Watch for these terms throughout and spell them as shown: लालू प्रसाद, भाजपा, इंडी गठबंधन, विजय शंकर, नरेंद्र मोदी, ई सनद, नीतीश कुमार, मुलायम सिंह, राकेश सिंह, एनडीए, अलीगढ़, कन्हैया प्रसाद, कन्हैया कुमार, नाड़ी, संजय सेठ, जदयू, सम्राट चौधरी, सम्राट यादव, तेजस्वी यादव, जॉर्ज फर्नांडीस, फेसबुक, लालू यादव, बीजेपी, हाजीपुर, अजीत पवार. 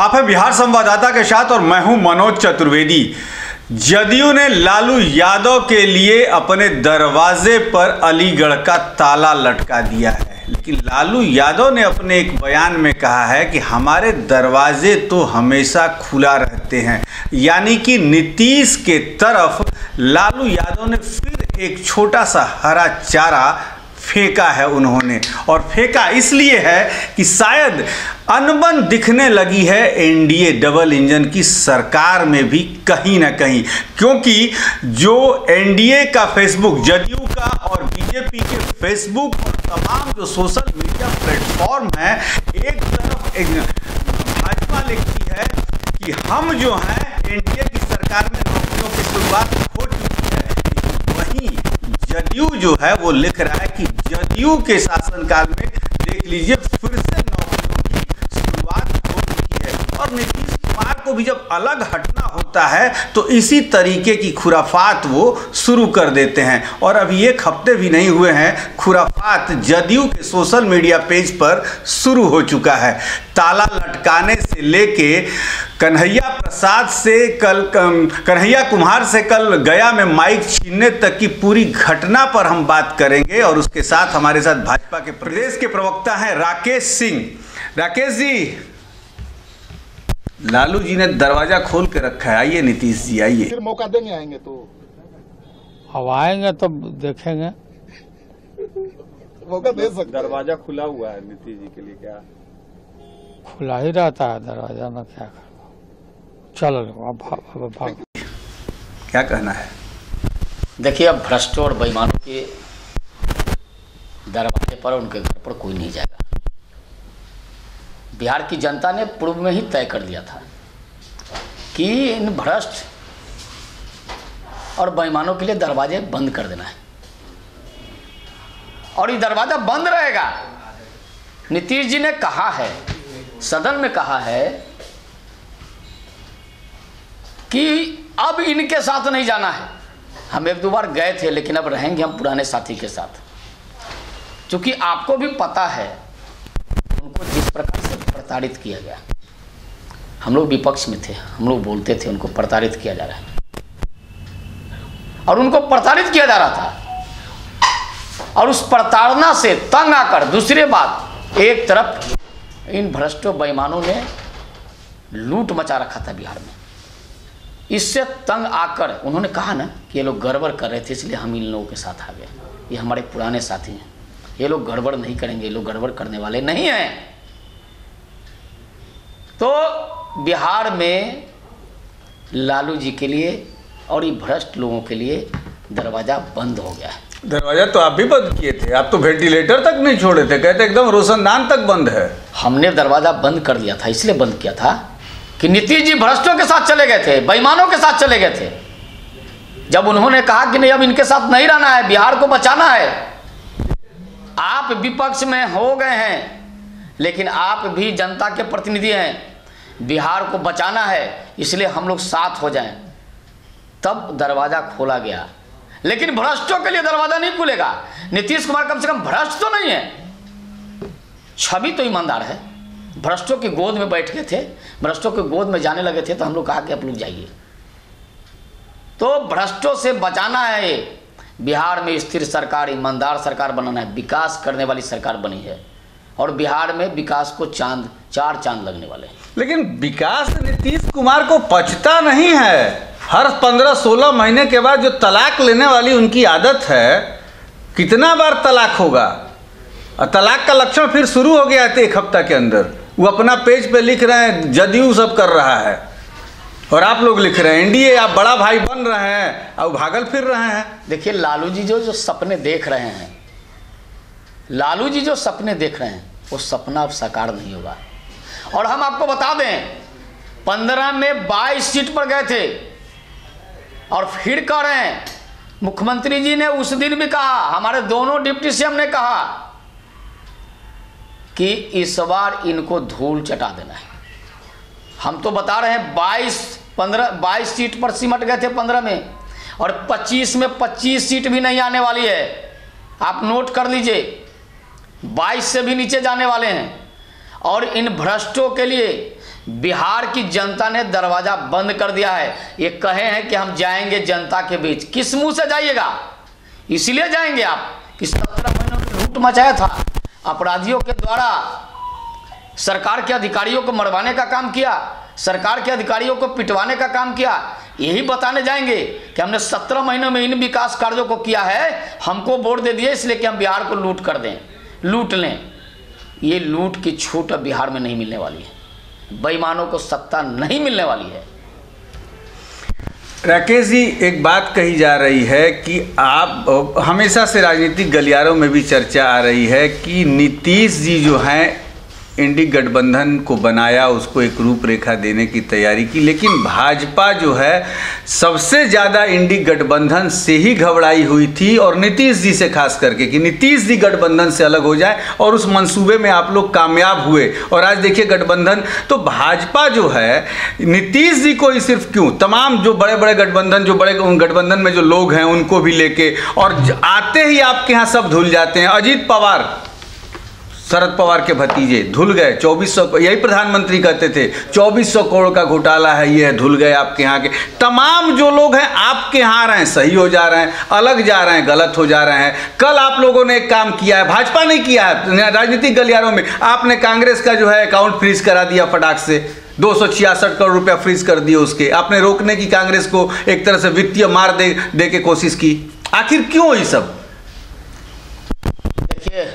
आप है बिहार संवाददाता के साथ और मैं हूं मनोज चतुर्वेदी। जदयू ने लालू यादव के लिए अपने दरवाजे पर अलीगढ़ का ताला लटका दिया है, लेकिन लालू यादव ने अपने एक बयान में कहा है कि हमारे दरवाजे तो हमेशा खुला रहते हैं। यानी कि नीतीश के तरफ लालू यादव ने फिर एक छोटा सा हरा चारा फेंका है उन्होंने, और फेंका इसलिए है कि शायद अनबन दिखने लगी है एनडीए डबल इंजन की सरकार में भी कहीं ना कहीं, क्योंकि जो एनडीए का फेसबुक, जदयू का और बीजेपी के फेसबुक और तमाम जो सोशल मीडिया प्लेटफॉर्म है, एक तरफ एक भाजपा लिखती है कि हम जो हैं एनडीए की सरकार में नौकरियों की शुरुआत हो चुकी है, वहीं जदयू जो है वो लिख रहा है कि जदयू के शासनकाल में देख लीजिए फिर से नौकरियों की शुरुआत हो चुकी है। और नीतीश कुमार को भी जब अलग हटना होता है तो इसी तरीके की खुराफात वो शुरू कर देते हैं। और अभी एक हफ्ते भी नहीं हुए हैं, खुराफात जदयू के सोशल मीडिया पेज पर शुरू हो चुका है। ताला लटकाने से लेके कन्हैया कुमार से कल गया में माइक छीनने तक की पूरी घटना पर हम बात करेंगे। और उसके साथ हमारे साथ भाजपा के प्रदेश के प्रवक्ता हैं राकेश सिंह। राकेश जी, लालू जी ने दरवाजा खोल के रखा है। आइए नीतीश जी, आइए। फिर मौका देंगे, आएंगे तो आएंगे तब देखेंगे। मौका दे सकते। दरवाजा खुला हुआ है नीतीश जी के लिए, क्या खुला ही रहता है दरवाजा में, क्या करना। चलो अब क्या कहना है। देखिए, अब भ्रष्ट और बेईमानों के दरवाजे पर, उनके घर पर कोई नहीं जाएगा। बिहार की जनता ने पूर्व में ही तय कर लिया था कि इन भ्रष्ट और बेईमानों के लिए दरवाजे बंद कर देना है, और ये दरवाजा बंद रहेगा। नीतीश जी ने कहा है, सदन में कहा है कि अब इनके साथ नहीं जाना है। हम एक दो बार गए थे, लेकिन अब रहेंगे हम पुराने साथी के साथ, क्योंकि आपको भी पता है उनको जिस प्रकार से प्रताड़ित किया गया। हम लोग विपक्ष में थे, हम लोग बोलते थे उनको प्रताड़ित किया जा रहा है, और उनको प्रताड़ित किया जा रहा था। और उस प्रताड़ना से तंग आकर, दूसरी बात, एक तरफ इन भ्रष्टों बेईमानों ने लूट मचा रखा था बिहार में। इससे तंग आकर उन्होंने कहा ना कि ये लोग गड़बड़ कर रहे थे, इसलिए हम इन लोगों के साथ आ गए। ये हमारे पुराने साथी हैं, ये लोग गड़बड़ नहीं करेंगे, ये लोग गड़बड़ करने वाले नहीं हैं। तो बिहार में लालू जी के लिए और ये भ्रष्ट लोगों के लिए दरवाजा बंद हो गया है। दरवाजा तो आप भी बंद किए थे, आप तो वेंटिलेटर तक नहीं छोड़े थे, कहते एकदम रोशनदान तक बंद है। हमने दरवाजा बंद कर दिया था, इसलिए बंद किया था कि नीतीश जी भ्रष्टों के साथ चले गए थे, बेईमानों के साथ चले गए थे। जब उन्होंने कहा कि नहीं, अब इनके साथ नहीं रहना है, बिहार को बचाना है। आप विपक्ष में हो गए हैं, लेकिन आप भी जनता के प्रतिनिधि हैं। बिहार को बचाना है, इसलिए हम लोग साथ हो जाएं, तब दरवाजा खोला गया। लेकिन भ्रष्टों के लिए दरवाजा नहीं खुलेगा। नीतीश कुमार कम से कम भ्रष्ट तो नहीं है, छवि तो ईमानदार है। भ्रष्टों की गोद में बैठ गए थे, भ्रष्टों की गोद में जाने लगे थे, तो हम लोग कहा कि आप लोग जाइए। तो भ्रष्टों से बचाना है, बिहार में स्थिर सरकार, ईमानदार सरकार बनाना है। विकास करने वाली सरकार बनी है, और बिहार में विकास को चार चांद लगने वाले हैं। लेकिन विकास नीतीश कुमार को पचता नहीं है। हर 15-16 महीने के बाद जो तलाक लेने वाली उनकी आदत है, कितना बार तलाक होगा। तलाक का लक्षण फिर शुरू हो गया था एक हफ्ता के अंदर। वो अपना पेज पे लिख रहे हैं जदयू सब कर रहा है, और आप लोग लिख रहे हैं एनडीए, आप बड़ा भाई बन रहे हैं और भागल फिर रहे हैं। देखिए, लालू जी जो सपने देख रहे हैं, लालू जी जो सपने देख रहे हैं, वो सपना अब साकार नहीं होगा। और हम आपको बता दें, 15 में 22 सीट पर गए थे, और फिर कह रहे हैं। मुख्यमंत्री जी ने उस दिन भी कहा, हमारे दोनों डिप्टी सीएम ने कहा कि इस बार इनको धूल चटा देना है। हम तो बता रहे हैं 22 सीट पर सिमट गए थे 15 में, और 25 में 25 सीट भी नहीं आने वाली है। आप नोट कर लीजिए, 22 से भी नीचे जाने वाले हैं। और इन भ्रष्टों के लिए बिहार की जनता ने दरवाजा बंद कर दिया है। ये कहे हैं कि हम जाएंगे जनता के बीच, किस मुंह से जाइएगा? इसलिए जाएंगे आप कि 17 महीनों में लूट मचाया था, अपराधियों के द्वारा सरकार के अधिकारियों को मरवाने का काम किया, सरकार के अधिकारियों को पिटवाने का काम किया। यही बताने जाएंगे कि हमने 17 महीनों में इन विकास कार्यों को किया है, हमको वोट दे दिए इसलिए कि हम बिहार को लूट कर दें, लूट लें। ये लूट की छूट अब बिहार में नहीं मिलने वाली है, बेईमानों को सत्ता नहीं मिलने वाली है। राकेश जी, एक बात कही जा रही है कि आप हमेशा से राजनीतिक गलियारों में भी चर्चा आ रही है कि नीतीश जी जो हैं इंडी गठबंधन को बनाया, उसको एक रूपरेखा देने की तैयारी की, लेकिन भाजपा जो है सबसे ज़्यादा इंडी गठबंधन से ही घबराई हुई थी और नीतीश जी से खास करके कि नीतीश जी गठबंधन से अलग हो जाए, और उस मंसूबे में आप लोग कामयाब हुए। और आज देखिए गठबंधन, तो भाजपा जो है नीतीश जी को ही सिर्फ क्यों, तमाम जो बड़े बड़े गठबंधन, जो बड़े गठबंधन में जो लोग हैं उनको भी लेके, और आते ही आपके यहाँ सब धुल जाते हैं। अजीत पवार, शरद पवार के भतीजे, धुल गए। 2400, यही प्रधानमंत्री कहते थे 2400 करोड़ का घोटाला है, ये है, धुल गए। आपके यहाँ के तमाम जो लोग हैं आपके यहाँ आ रहे हैं, सही हो जा रहे हैं, अलग जा रहे हैं, गलत हो जा रहे हैं। कल आप लोगों ने एक काम किया है, भाजपा ने किया है राजनीतिक गलियारों में, आपने कांग्रेस का जो है अकाउंट फ्रीज करा दिया फटाक से, 266 करोड़ रुपया फ्रीज कर दिए उसके। आपने रोकने की कांग्रेस को एक तरह से वित्तीय मार दे के कोशिश की। आखिर क्यों ये सब? देखिए,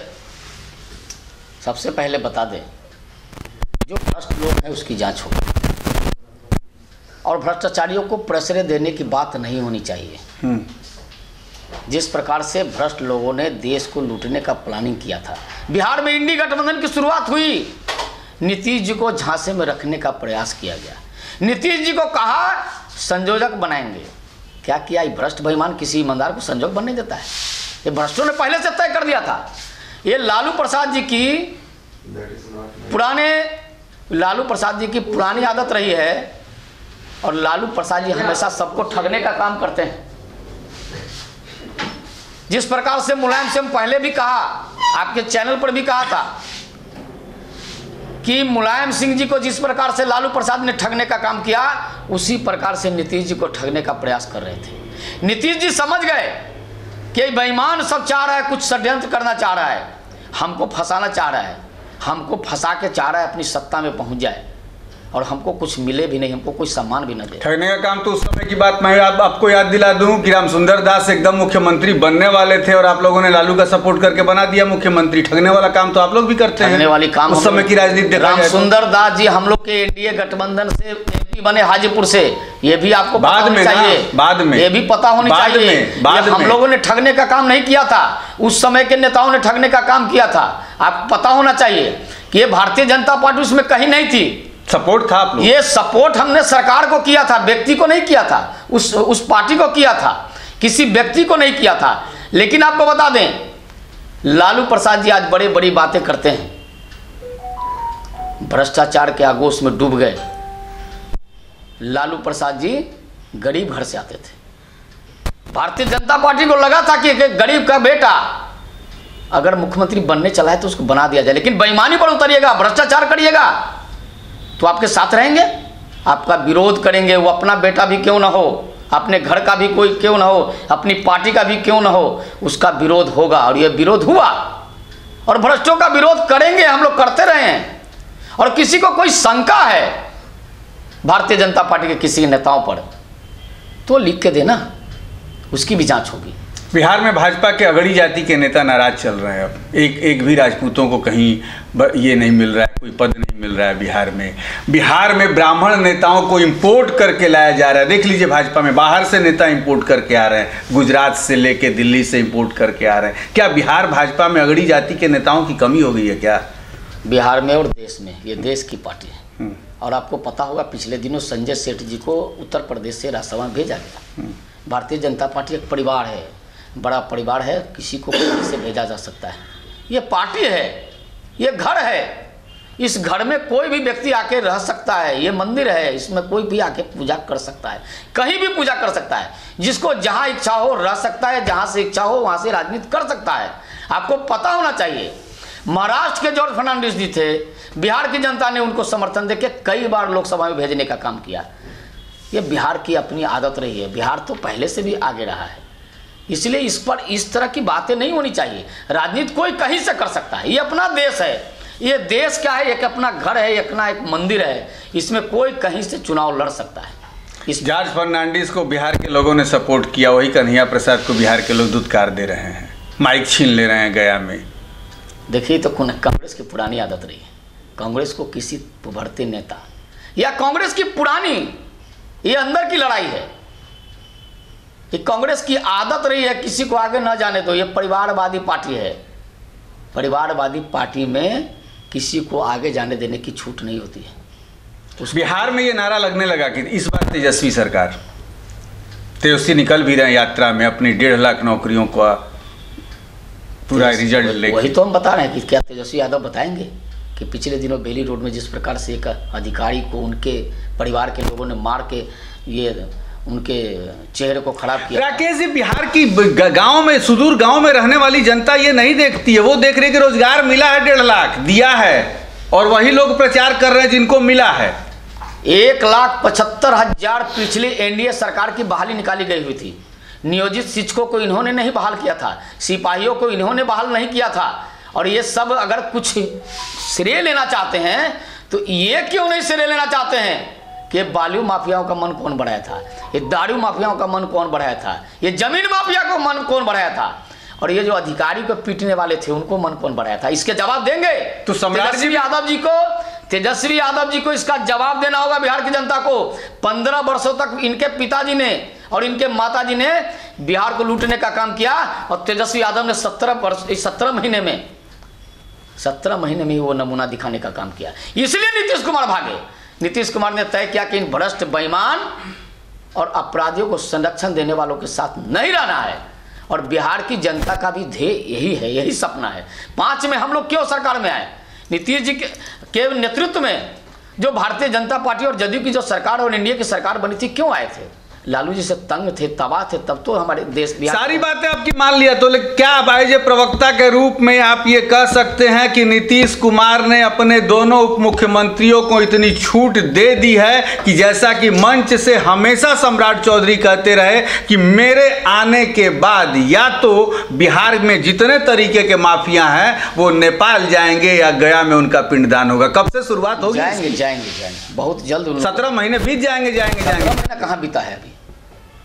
सबसे पहले बता दें जो भ्रष्ट लोग हैं उसकी जांच हो, और भ्रष्टाचारियों को प्रश्रय देने की बात नहीं होनी चाहिए। जिस प्रकार से भ्रष्ट लोगों ने देश को लूटने का प्लानिंग किया था, बिहार में इंडी गठबंधन की शुरुआत हुई, नीतीश जी को झांसे में रखने का प्रयास किया गया। नीतीश जी को कहा संयोजक बनाएंगे, क्या किया? भ्रष्ट बेईमान किसी ईमानदार को संयोजक बनने देता है? ये भ्रष्टों ने पहले से तय कर दिया था। ये लालू प्रसाद जी की पुरानी आदत रही है, और लालू प्रसाद जी हमेशा सबको ठगने का काम करते हैं। जिस प्रकार से मुलायम सिंह, पहले भी कहा, आपके चैनल पर भी कहा था कि मुलायम सिंह जी को जिस प्रकार से लालू प्रसाद ने ठगने का काम किया, उसी प्रकार से नीतीश जी को ठगने का प्रयास कर रहे थे। नीतीश जी समझ गए कि बेईमान सब चाह रहा है, कुछ षड्यंत्र करना चाह रहा है, हमको फंसाना चाह रहा है, हमको फंसा के चाह रहा है अपनी सत्ता में पहुंच जाए और हमको कुछ मिले भी नहीं, हमको कोई सम्मान भी न दे। ठगने का काम तो उस समय की बात, मैं आपको याद दिला दूं कि रामसुंदर दास एकदम मुख्यमंत्री बनने वाले थे और आप लोगों ने लालू का सपोर्ट करके बना दिया मुख्यमंत्री। ठगने वाला काम तो आप लोग भी करते हैं, ठगने वाली काम उस समय की राजनीति। रामसुंदर दास जी हम लोग के एनडीए गठबंधन से एमपी बने हाजीपुर से, ये भी आपको बाद में चाहिए, बाद में ये भी पता होनी चाहिए। हम लोगों ने ठगने का काम नहीं किया था, उस समय के नेताओं ने ठगने का काम किया था, आपको पता होना चाहिए कि ये भारतीय जनता पार्टी उसमें कहीं नहीं थी, सपोर्ट था आप लोग। ये सपोर्ट हमने सरकार को किया था, व्यक्ति को नहीं किया था, उस पार्टी को किया था, किसी व्यक्ति को नहीं किया था। लेकिन आपको बता दें, लालू प्रसाद जी आज बड़ी बड़ी बातें करते हैं, भ्रष्टाचार के आगोश में डूब गए। लालू प्रसाद जी गरीब घर से आते थे, भारतीय जनता पार्टी को लगा था कि गरीब का बेटा अगर मुख्यमंत्री बनने चला है तो उसको बना दिया जाए, लेकिन बेईमानी पर उतरिएगा, भ्रष्टाचार करिएगा तो आपके साथ रहेंगे, आपका विरोध करेंगे। वो अपना बेटा भी क्यों ना हो, अपने घर का भी कोई क्यों ना हो, अपनी पार्टी का भी क्यों ना हो, उसका विरोध होगा। और ये विरोध हुआ, और भ्रष्टों का विरोध करेंगे, हम लोग करते रहे हैं। और किसी को कोई शंका है भारतीय जनता पार्टी के किसी नेताओं पर तो लिख के देना, उसकी भी जांच होगी। बिहार में भाजपा के अगड़ी जाति के नेता नाराज चल रहे हैं, अब एक भी राजपूतों को कहीं ये नहीं मिल रहा है, कोई पद नहीं मिल रहा है बिहार में। बिहार में ब्राह्मण नेताओं को इंपोर्ट करके लाया जा रहा है, देख लीजिए भाजपा में बाहर से नेता इंपोर्ट करके आ रहे हैं, गुजरात से लेके दिल्ली से इंपोर्ट करके आ रहे हैं। क्या बिहार भाजपा में अगड़ी जाति के नेताओं की कमी हो गई है क्या बिहार में और देश में? ये देश की पार्टी है, और आपको पता होगा पिछले दिनों संजय सेठ जी को उत्तर प्रदेश से राज्यसभा भेजा गया। भारतीय जनता पार्टी एक परिवार है, बड़ा परिवार है, किसी को किसी से भेजा जा सकता है। ये पार्टी है, ये घर है, इस घर में कोई भी व्यक्ति आके रह सकता है, ये मंदिर है, इसमें कोई भी आके पूजा कर सकता है, कहीं भी पूजा कर सकता है, जिसको जहाँ इच्छा हो रह सकता है, जहाँ से इच्छा हो वहाँ से राजनीति कर सकता है। आपको पता होना चाहिए महाराष्ट्र के जॉर्ज फर्नांडीस जी थे, बिहार की जनता ने उनको समर्थन देके कई बार लोकसभा में भेजने का काम किया। ये बिहार की अपनी आदत रही है, बिहार तो पहले से भी आगे रहा है, इसलिए इस पर इस तरह की बातें नहीं होनी चाहिए। राजनीति कोई कहीं से कर सकता है, ये अपना देश है, ये देश क्या है, एक अपना घर है, एक ना एक मंदिर है, इसमें कोई कहीं से चुनाव लड़ सकता है। इस जॉर्ज फर्नांडीस को बिहार के लोगों ने सपोर्ट किया, वही कन्हैया प्रसाद को बिहार के लोग दुत्कार दे रहे हैं, माइक छीन ले रहे हैं गया में। देखिए तो कांग्रेस की पुरानी आदत रही है, कांग्रेस को किसी बढ़ते नेता या कांग्रेस की पुरानी ये अंदर की लड़ाई है, ये कांग्रेस की आदत रही है किसी को आगे ना जाने दो। ये परिवारवादी पार्टी है, परिवारवादी पार्टी में किसी को आगे जाने देने की छूट नहीं होती है। बिहार में ये नारा लगने लगा कि इस बार तेजस्वी सरकार, तेजस्वी निकल भी रहे यात्रा में अपनी 1.5 लाख नौकरियों का पूरा रिजल्ट लेकर। वही तो हम बता रहे हैं कि क्या तेजस्वी यादव बताएंगे कि पिछले दिनों बेली रोड में जिस प्रकार से एक अधिकारी को उनके परिवार के लोगों ने मार के ये उनके चेहरे को खराब किया। राकेश जी, बिहार की गांव में, सुदूर गांव में रहने वाली जनता ये नहीं देखती है, वो देख रही है कि रोजगार मिला है 1.5 लाख दिया है, और वही लोग प्रचार कर रहे हैं जिनको मिला है। 1,75,000 पिछले एनडीए सरकार की बहाली निकाली गई हुई थी। नियोजित शिक्षकों को इन्होंने नहीं बहाल किया था, सिपाहियों को इन्होंने बहाल नहीं किया था, और ये सब अगर कुछ श्रेय लेना चाहते हैं तो ये क्यों नहीं श्रेय लेना चाहते हैं कि बालू माफियाओं का मन कौन बढ़ाया था, ये दारू माफियाओं का मन कौन बढ़ाया था, ये जमीन माफिया का मन कौन बढ़ाया था, और ये जो अधिकारी को पीटने वाले थे उनको मन कौन बढ़ाया था। इसके जवाब देंगे तो सम्राट यादव जी को, तेजस्वी यादव जी को इसका जवाब देना होगा। बिहार की जनता को 15 वर्षों तक इनके पिताजी ने और इनके माताजी ने बिहार को लूटने का काम किया, और तेजस्वी यादव ने 17 महीने में वो नमूना दिखाने का काम किया, इसलिए नीतीश कुमार भागे। नीतीश कुमार ने तय किया कि इन भ्रष्ट, बेईमान और अपराधियों को संरक्षण देने वालों के साथ नहीं रहना है, और बिहार की जनता का भी ध्येय यही है, यही सपना है। 5 में हम लोग क्यों सरकार में आए? नीतीश जी के नेतृत्व में जो भारतीय जनता पार्टी और जदयू की जो सरकार और एनडीए की सरकार बनी थी, क्यों आए थे? लालू जी से तंग थे, तबाह थे, तब तो हमारे देश बिहार। सारी बातें आपकी मान लिया, तो लेकिन क्या भाईजे प्रवक्ता के रूप में आप ये कह सकते हैं कि नीतीश कुमार ने अपने दोनों उप मुख्यमंत्रियों को इतनी छूट दे दी है कि जैसा कि मंच से हमेशा सम्राट चौधरी कहते रहे कि मेरे आने के बाद या तो बिहार में जितने तरीके के माफिया हैं वो नेपाल जाएंगे या गया में उनका पिंडदान होगा। कब से शुरुआत होगी? जाएंगे बहुत जल्द, 17 महीने बीत जाएंगे। जाएंगे कहाँ बीता है?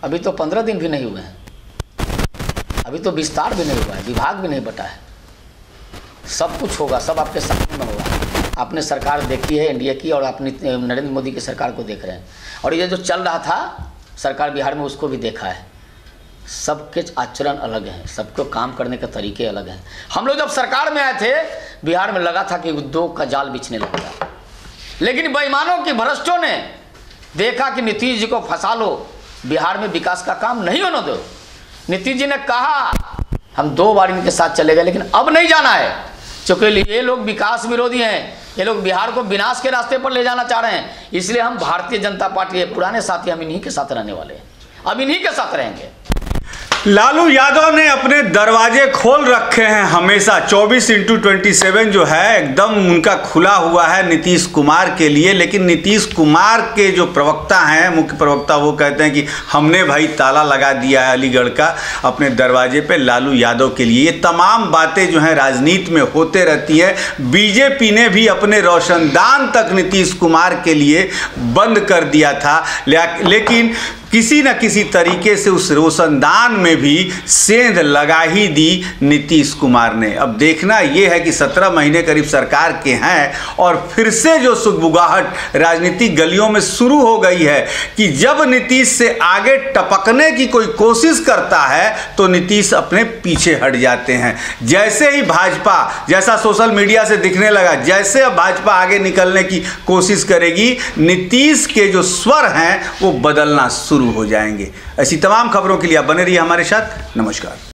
अभी तो 15 दिन भी नहीं हुए हैं, अभी तो विस्तार भी नहीं हुआ है, विभाग भी नहीं बटा है, सब कुछ होगा, सब आपके सामने होगा। आपने सरकार देखी है एनडीए की, और आपने नरेंद्र मोदी की सरकार को देख रहे हैं, और ये जो चल रहा था सरकार बिहार में उसको भी देखा है। सबके आचरण अलग हैं, सबको काम करने के तरीके अलग हैं। हम लोग जब सरकार में आए थे बिहार में लगा था कि उद्योग का जाल बिछने लगा, लेकिन बेईमानों की, भ्रष्टों ने देखा कि नीतीश जी को फंसा लो, बिहार में विकास का काम नहीं होने दो। नीतीश जी ने कहा हम 2 बार इनके साथ चले गए, लेकिन अब नहीं जाना है, क्योंकि ये लोग विकास विरोधी हैं, ये लोग बिहार को विनाश के रास्ते पर ले जाना चाह रहे हैं, इसलिए हम भारतीय जनता पार्टी के पुराने साथी, हम इन्हीं के साथ रहने वाले हैं, अब इन्हीं के साथ रहेंगे। लालू यादव ने अपने दरवाजे खोल रखे हैं हमेशा, 24x27 जो है एकदम उनका खुला हुआ है नीतीश कुमार के लिए। लेकिन नीतीश कुमार के जो प्रवक्ता हैं, मुख्य प्रवक्ता, वो कहते हैं कि हमने भाई ताला लगा दिया है अलीगढ़ का अपने दरवाजे पे लालू यादव के लिए। ये तमाम बातें जो हैं राजनीति में होते रहती हैं। बीजेपी ने भी अपने रोशनदान तक नीतीश कुमार के लिए बंद कर दिया था, लेकिन किसी न किसी तरीके से उस रोशनदान में भी सेंध लगा ही दी नीतीश कुमार ने। अब देखना यह है कि 17 महीने करीब सरकार के हैं, और फिर से जो सुगबुगाहट राजनीतिक गलियों में शुरू हो गई है कि जब नीतीश से आगे टपकने की कोई कोशिश करता है तो नीतीश अपने पीछे हट जाते हैं। जैसे ही भाजपा, जैसा सोशल मीडिया से दिखने लगा, जैसे अब भाजपा आगे निकलने की कोशिश करेगी, नीतीश के जो स्वर हैं वो बदलना शुरू हो जाएंगे। ऐसी तमाम खबरों के लिए आप बने रहिए हमारे साथ। नमस्कार।